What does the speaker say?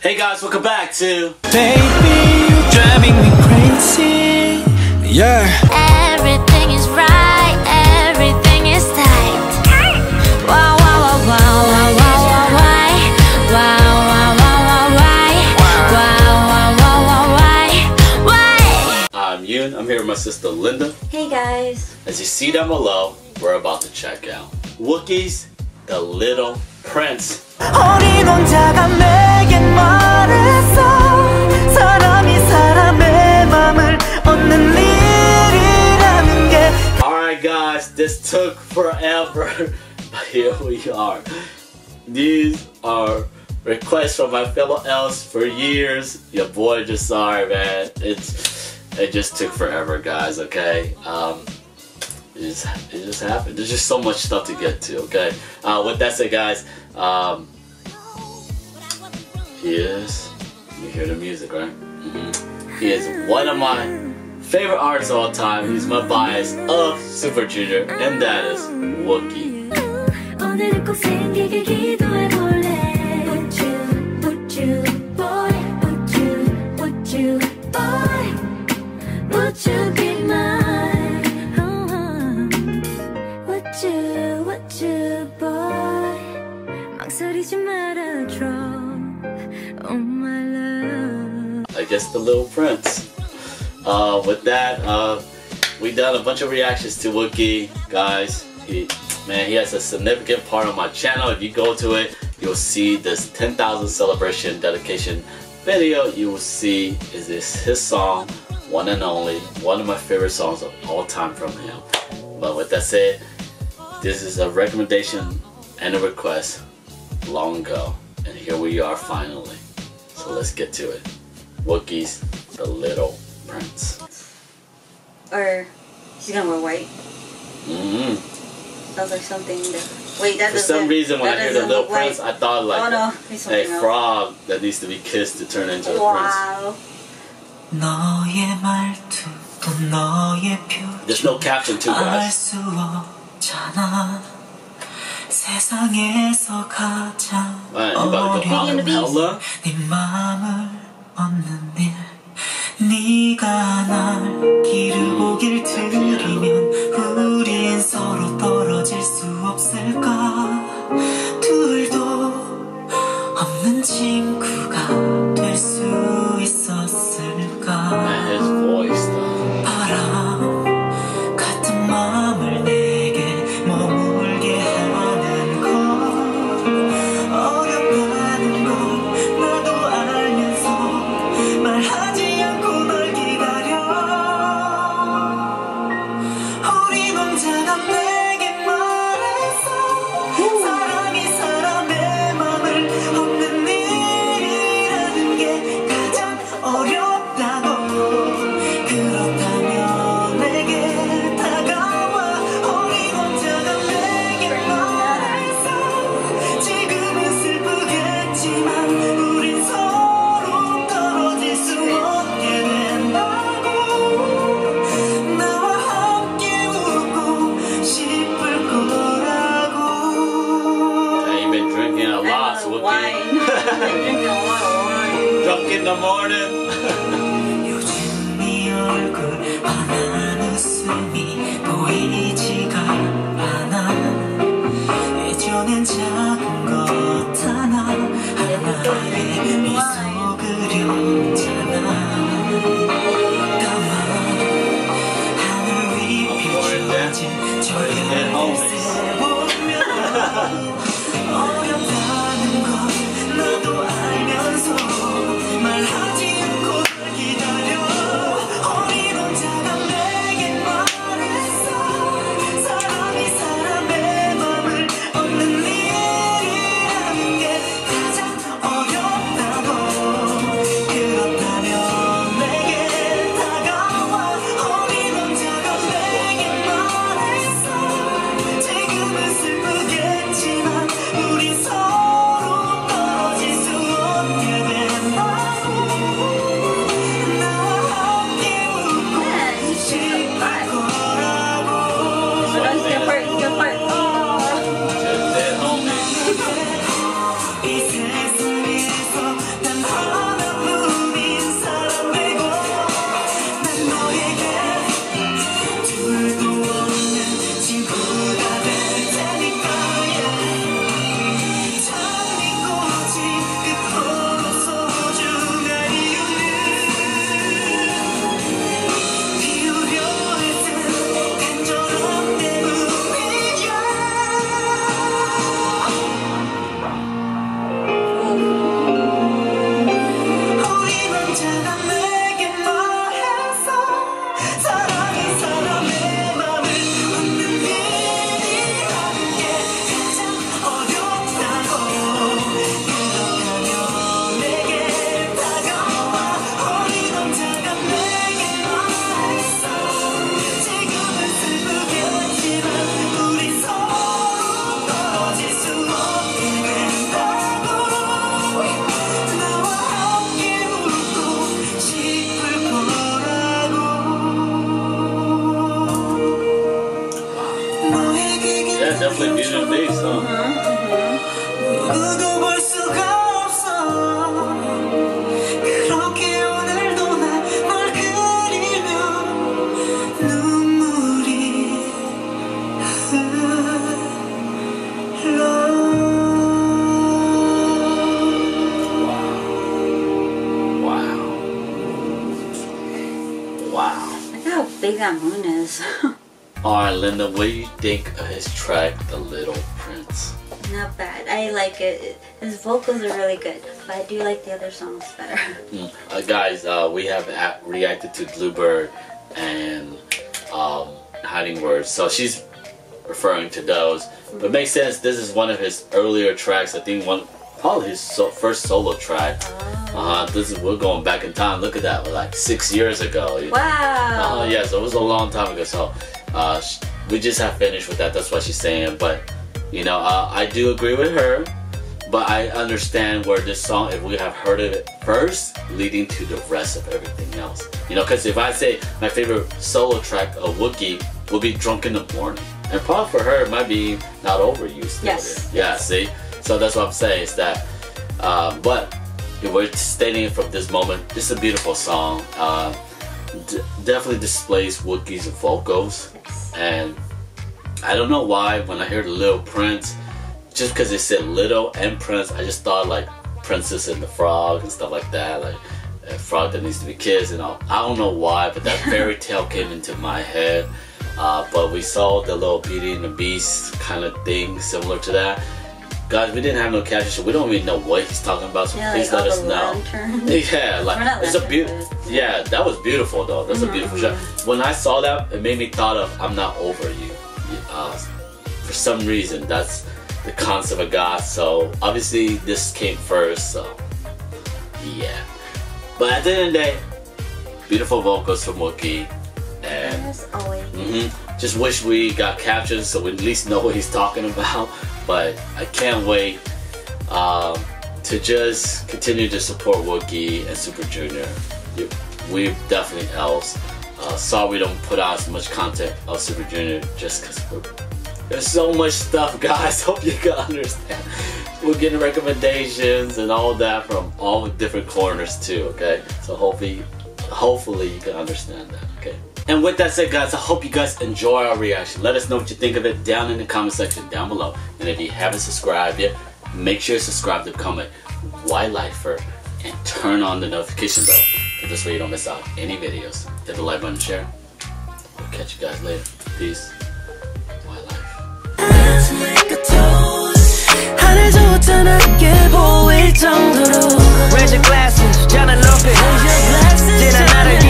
Hey guys, welcome back to Baby, You're Driving Me Crazy. Yeah. Everything is right, everything is tight. Wow, wow, wow, wow, wow, wow, wow, wow, wow, wow, wow, wow, wow, wow, wow. I'm Yoon, I'm here with my sister Linda. Hey guys. As you see down below, we're about to check out Wookiee's The Little Prince. Alright guys, this took forever, but here we are. These are requests from my fellow elves for years. Your boy Josiah, man. It just took forever, guys, okay? It just happened. There's just so much stuff to get to, okay? With that said, guys, yes, you hear the music, right? Mm-hmm. He is one of my favorite artists of all time. He's my bias of Super Junior, and that is Wookiee. I guess The Little Prince. With that, we done a bunch of reactions to Wookiee, guys. He has a significant part on my channel. If you go to it, you'll see this 10,000 celebration dedication video. You will see is this his song, One and Only, one of my favorite songs of all time from him. But with that said, this is a recommendation and a request long ago, and here we are finally. So let's get to it. Wookiee's The Little Prince. Or he's gonna wear white. Mm-hmm. Sounds like something that, wait, that for some reason when I hear The Little Prince, I thought like, oh, no, a frog that needs to be kissed to turn into, wow, a prince. There's no caption to, guys. Alright, you about to go on and hella? Drunk in the morning. Asian bass, huh? Wow. Look how big that moon is. Alright, Linda, what do you think of his track, The Little Prince? Not bad. I like it. His vocals are really good, but I do like the other songs better. Guys, we have reacted to Bluebird and Hiding Words, so she's referring to those. But it makes sense. This is one of his earlier tracks. I think probably his first solo track. This is, we're going back in time. Look at that, like 6 years ago. Wow. Yeah, so it was a long time ago. So we just have finished with that. That's what she's saying. But you know, I do agree with her. But I understand where this song, if we have heard of it first, leading to the rest of everything else. You know, because if I say my favorite solo track of Wookiee will be Drunk in the Morning, and probably for her it might be Not Over You. Yes. Yeah. See. So that's what I'm saying is that. But we're stating from this moment, this is a beautiful song. Definitely displays Wookiee's vocals. And I don't know why when I heard Little Prince, just because it said little and prince, I just thought like Princess and the Frog and stuff like that, like a frog that needs to be kissed and all. I don't know why, but that fairy tale came into my head. But we saw the little Beauty and the Beast kind of thing similar to that. Guys, we didn't have no captions, so we don't even know what he's talking about, so yeah, please like let us know. Yeah, like it's a beautiful. Yeah, that was beautiful though. That's a beautiful shot. When I saw that, it made me thought of I'm Not Over You. For some reason, that's the concept of God. So obviously this came first. So yeah, but at the end of the day, beautiful vocals from Wookiee, and as always. Just wish we got captions so we at least know what he's talking about. But I can't wait to just continue to support Wookiee and Super Junior. We're definitely else. Sorry we don't put out as much content of Super Junior just because there's so much stuff, guys. Hope you can understand. We're getting recommendations and all that from all the different corners too, okay? So hopefully you can understand that, okay? And with that said, guys, I hope you guys enjoy our reaction. Let us know what you think of it down in the comment section down below. And if you haven't subscribed yet, make sure you subscribe to become a Y Lifer and turn on the notification bell. So this way you don't miss out any videos. Hit the like button, share. We'll catch you guys later. Peace. Y Life.